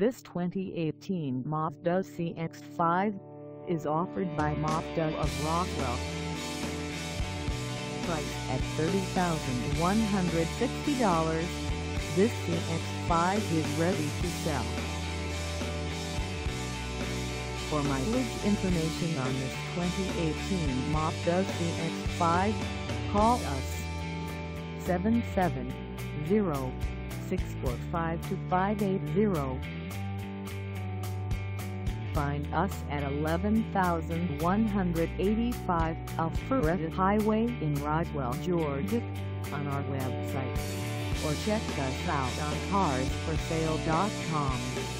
This 2018 Mazda CX-5 is offered by Mazda of Roswell. Priced at $30,160, this CX-5 is ready to sell. For mileage information on this 2018 Mazda CX-5, call us 770-645-2580. Find us at 11,185 Alpharetta Highway in Roswell, Georgia, on our website, or check us out on carsforsale.com.